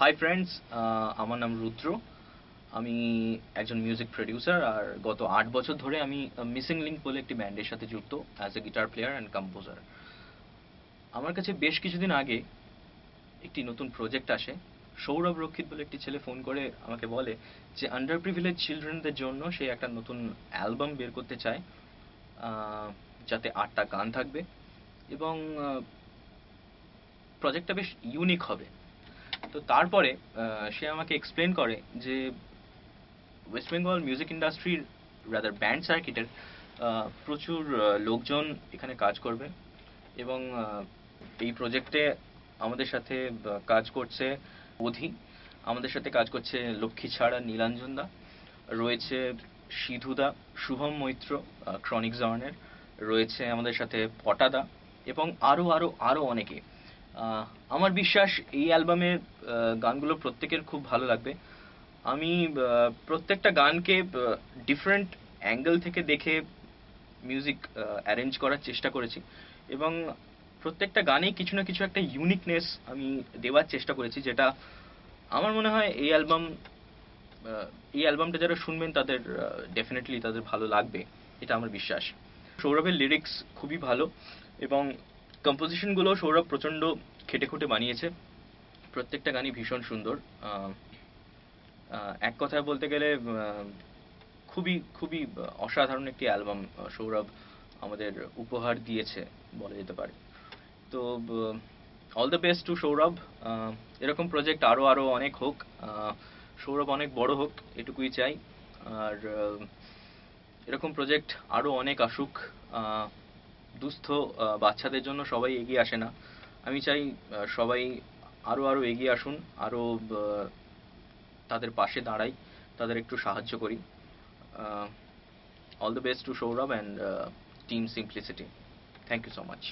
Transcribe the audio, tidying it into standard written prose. Hi friends आमार नाम रुद्र आमी एकजन म्यूजिक प्रोड्यूसर और गत 8 बछर धरे आमी मिसिंग लिंक बोले एक बैंडेर साथे जुक्त as a guitar player and composer. आमार काछे बेश किछुदिन आगे एक नतून प्रोजेक्ट आसे। सौरभ रक्षित बोले एक छेले फोन करे आमाके बोले जे आंडार प्रिभिलेज चिल्ड्रेनदेर जोन्नो से एक नतून अ্যালবাম बेर करते चाय जाते 8टा गान थाकबे एबं प्रोजेक्टटा बेश यूनिक होबे। तो तारपरे से आमाके एक्सप्लेन करे जे वेस्ट बेंगल म्यूजिक इंडस्ट्रीर रादार बैंड सार्किटेर प्रचुर लोकजन एखाने काज करबे एबं एई प्रोजेक्टे आमादेर साथे काज करछे ओधि, आमादेर साथे काज करछे लक्ष्मी छाड़ा नीलांजन दा, रयेछे सिधु दा, शुभम मित्र क्रॉनिक जॉनर, रयेछे आमादेर साथे पटा दा एबं आरो आरो आरो अनेके। आमार विश्वास ये अ্যালবামের गानगुलो प्रत्येकेर खूब भालो लागबे। आमी प्रत्येकटा गान के डिफरेंट एंगल थेके देखे म्यूजिक अरेंज करार चेष्टा करेछि एबं प्रत्येकटा गाने किछु ना किछु एकटा यूनिकनेस आमी देवार चेष्टा करेछि जेटा आमार मने हय ये अ্যালবামटा जारा शुनबेन तादेर डेफिनेटली तादेर भालो लागबे, एटा आमार विश्वास। सौरभের लिरिक्स खूबই भालो एबं कम्पोजिशनगुलो सौरभ प्रचंड खेटे खुटे बानिয়েছে। प्रत्येकटा गानी भीषण सुंदर, एक कथाय बोलते गेले खूबই खूबই असाधारण एक অ্যালবাম सौरभ आमादेर उपहार दिয়েছে বলা যেতে পারে। तो all the best to Sourav, এরকম প্রজেক্ট আরো আরো অনেক হোক, সৌরভ অনেক বড় হোক এটুকুই চাই। আর এরকম প্রজেক্ট আরো অনেক আসুক। दुस्थ बाच्चादेर जोन्नो सबाई एगिए आसे ना, आमी चाई सबाई आरो आरो एगिए आसुन, आरो तादेर पाशे दाड़ाई, तादेर एकटु साहाज्य करी। All the best to Saurabh and team simplicity. Thank you so माच।